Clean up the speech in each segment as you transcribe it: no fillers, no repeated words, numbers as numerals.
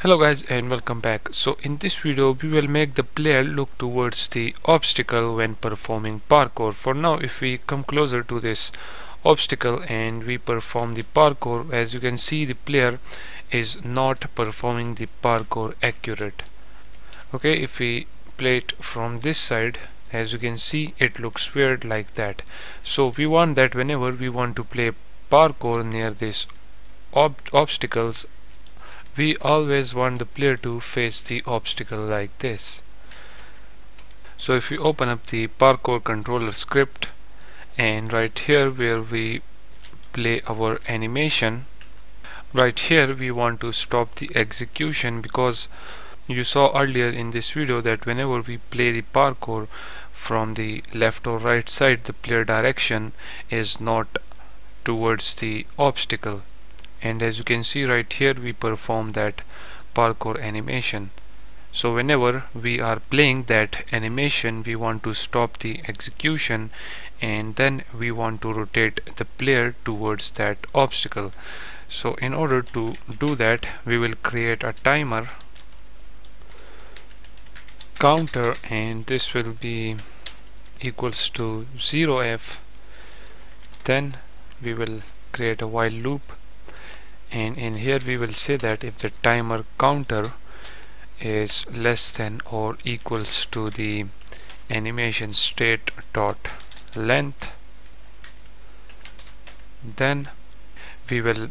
Hello guys and welcome back. So in this video we will make the player look towards the obstacle when performing parkour. For now, if we come closer to this obstacle and we perform the parkour, as you can see the player is not performing the parkour accurate. Okay, if we play it from this side, as you can see it looks weird like that. So we want that whenever we want to play parkour near these obstacles, we always want the player to face the obstacle like this. So if we open up the parkour controller script, and right here where we play our animation, right here we want to stop the execution, because you saw earlier in this video that whenever we play the parkour from the left or right side, the player direction is not towards the obstacle. And as you can see right here we perform that parkour animation. So whenever we are playing that animation, we want to stop the execution and then we want to rotate the player towards that obstacle. So in order to do that, we will create a timer counter, and this will be equals to 0f. Then we will create a while loop, and in here we will say that if the timer counter is less than or equals to the animation state dot length, then we will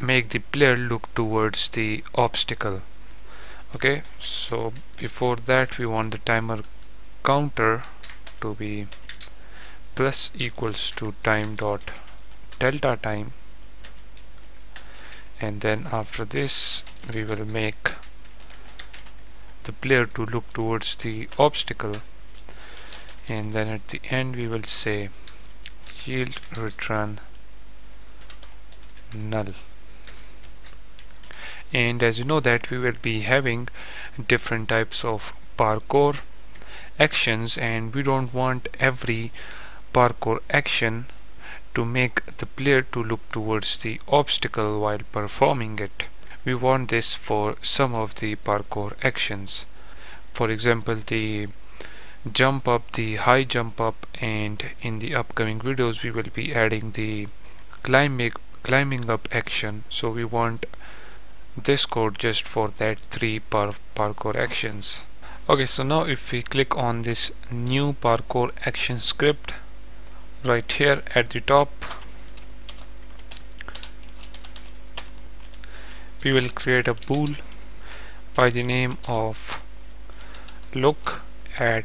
make the player look towards the obstacle. Okay, so before that we want the timer counter to be plus equals to time dot delta time, and then after this we will make the player to look towards the obstacle, and then at the end we will say yield return null. And as you know that we will be having different types of parkour actions, and we don't want every parkour action to make the player to look towards the obstacle while performing it. We want this for some of the parkour actions. For example, the jump up, the high jump up, and in the upcoming videos we will be adding the climbing up action. So we want this code just for that three parkour actions. Okay, so now if we click on this new parkour action script, right here at the top we will create a bool by the name of look at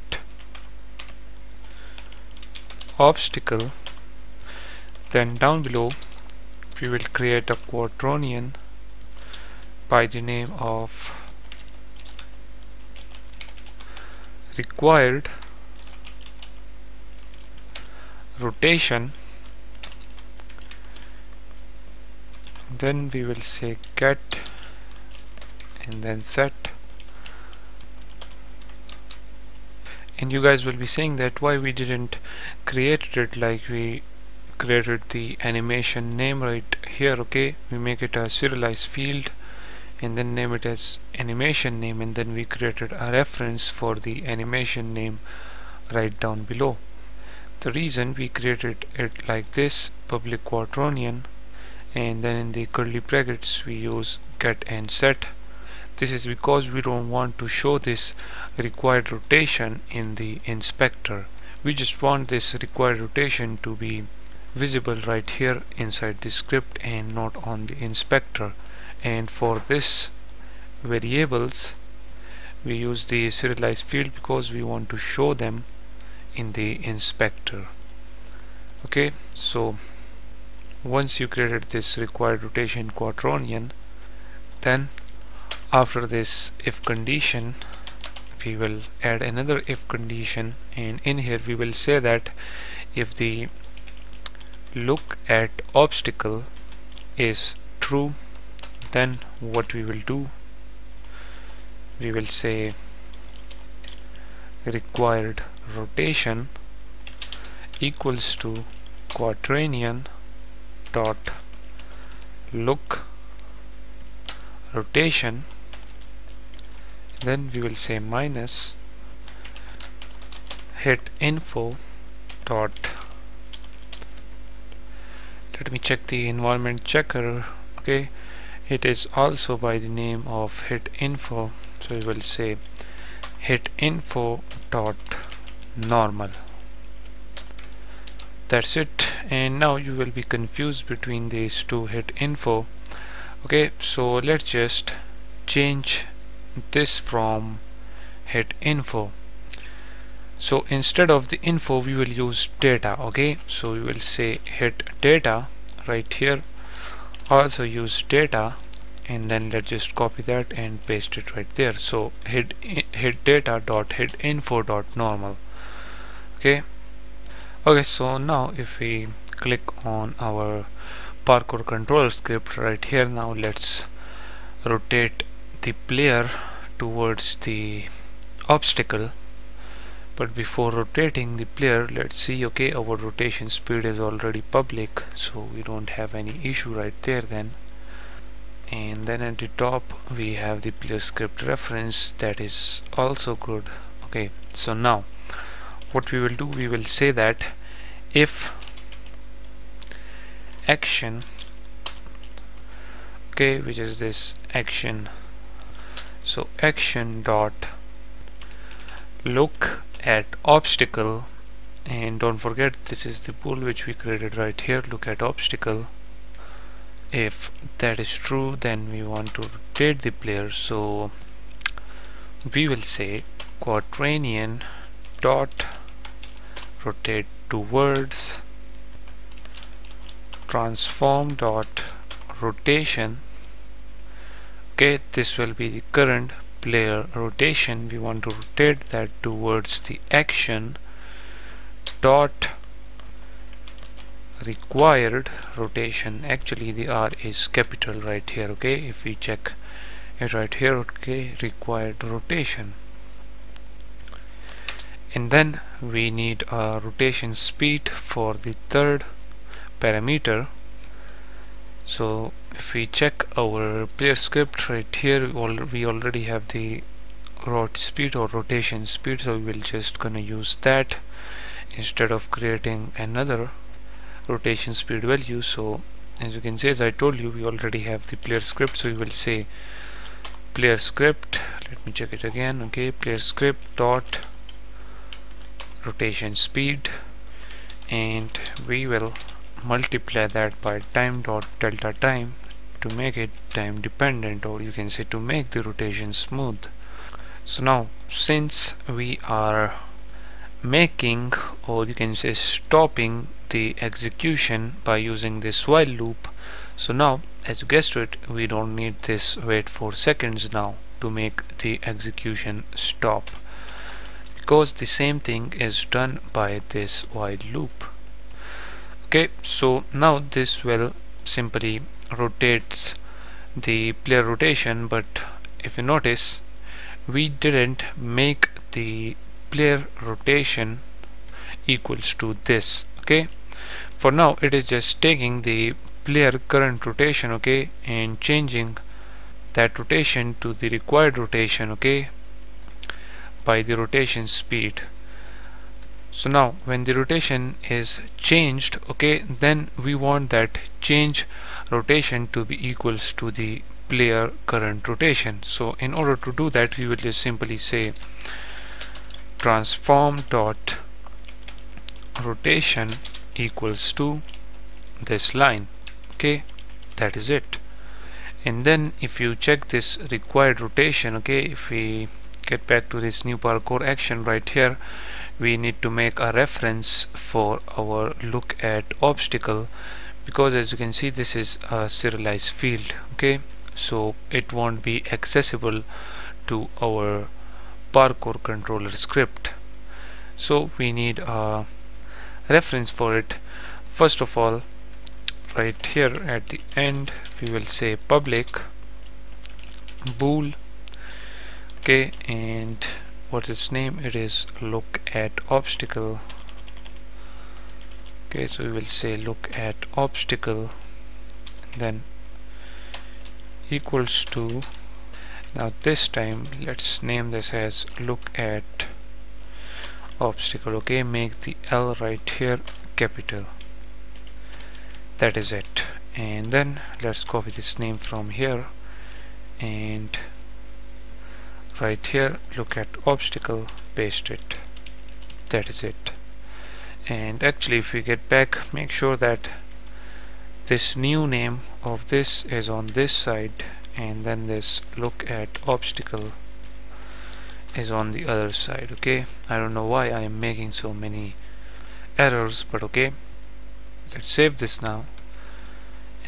obstacle. Then down below we will create a quaternion by the name of required rotation. Then we will say get and then set. And you guys will be saying that why we didn't create it like we created the animation name right here. Okay, we make it a serialized field and then name it as animation name, and then we created a reference for the animation name right down below. The reason we created it like this, public quaternion, and then in the curly brackets we use get and set. This is because we don't want to show this required rotation in the inspector. We just want this required rotation to be visible right here inside the script and not on the inspector. And for this variables we use the serialized field because we want to show them in the inspector. Okay, so once you created this required rotation quaternion, then after this if condition we will add another if condition, and in here we will say that if the look at obstacle is true, then what we will do, we will say required rotation equals to quaternion dot look rotation, then we will say minus hit info dot, let me check the environment checker. Okay, it is also by the name of hit info, so we will say hit info dot normal. That's it. And now you will be confused between these two hit info. Okay, so let's just change this from hit info. So instead of the info we will use data. Okay, so we will say hit data right here, also use data, and then let's just copy that and paste it right there. So hit data dot hit info dot normal. Okay, so now if we click on our parkour controller script right here, now let's rotate the player towards the obstacle. But before rotating the player, let's see. Okay, our rotation speed is already public, so we don't have any issue right there then. And then at the top we have the player script reference, that is also good. Okay, so now what we will do, we will say that if action, okay, which is this action, so action dot look at obstacle, and don't forget this is the bool which we created right here, look at obstacle. If that is true, then we want to rotate the player, so we will say quaternion dot rotate towards transform dot rotation. Okay, this will be the current player rotation. We want to rotate that towards the action dot required rotation. Actually the R is capital right here. Okay, if we check it right here, okay, required rotation, and then we need a rotation speed for the third parameter. So if we check our player script right here, we already have the rot speed or rotation speed, so we will just gonna use that instead of creating another rotation speed value. So as you can see, as I told you, we already have the player script, so we will say player script, let me check it again. Okay, player script dot rotation speed, and we will multiply that by time dot delta time to make it time dependent, or you can say to make the rotation smooth. So now since we are making, or you can say stopping the execution by using this while loop, so now as you guessed it, we don't need this wait for seconds now to make the execution stop, because the same thing is done by this while loop. Okay, so now this will simply rotates the player rotation, but if you notice, we didn't make the player rotation equals to this. Okay, for now it is just taking the player current rotation, okay, and changing that rotation to the required rotation, okay, by the rotation speed. So now when the rotation is changed, okay, then we want that change rotation to be equals to the player current rotation. So in order to do that, we will just simply say transform dot rotation equals to this line. Okay, that is it. And then if you check this required rotation, okay, if we get back to this new parkour action right here, we need to make a reference for our look at obstacle, because as you can see this is a serialized field. Okay, so it won't be accessible to our parkour controller script, so we need a reference for it. First of all, right here at the end we will say public bool, okay, and what's its name, it is look at obstacle. Okay, so we will say look at obstacle, then equals to, Now this time let's name this as look at obstacle. Okay, make the L right here capital. That is it. And then let's copy this name from here and right here look at obstacle, paste it. That is it. And actually if we get back, make sure that this new name of this is on this side and then this look at obstacle is on the other side. Okay, I don't know why I am making so many errors, but okay, let's save this now.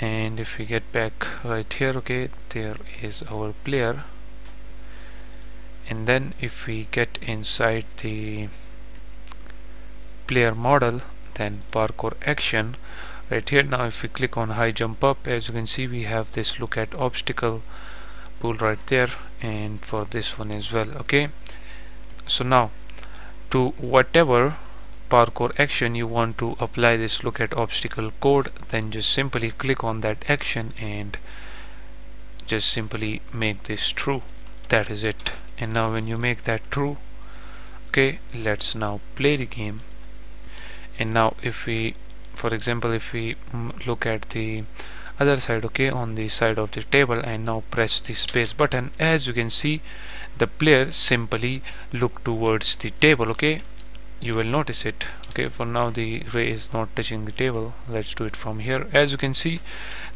And if we get back right here, okay, there is our player. And then if we get inside the player model, then parkour action right here. Now if we click on high jump up, as you can see we have this look at obstacle pool right there, and for this one as well. Okay, so now to whatever parkour action you want to apply this look at obstacle code, then just simply click on that action and just simply make this true. That is it. And now when you make that true, okay, let's now play the game. And now if we, for example, if we look at the other side, okay, on the side of the table, and now press the space button, as you can see the player simply look towards the table. Okay, you will notice it. Okay, for now the ray is not touching the table. Let's do it from here. As you can see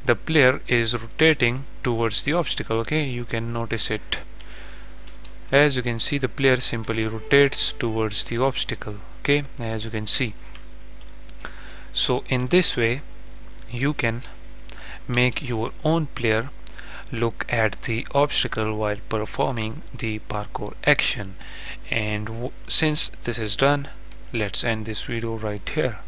the player is rotating towards the obstacle. Okay, you can notice it. As you can see the player simply rotates towards the obstacle. Okay, as you can see. So in this way you can make your own player look at the obstacle while performing the parkour action. And since this is done, let's end this video right here.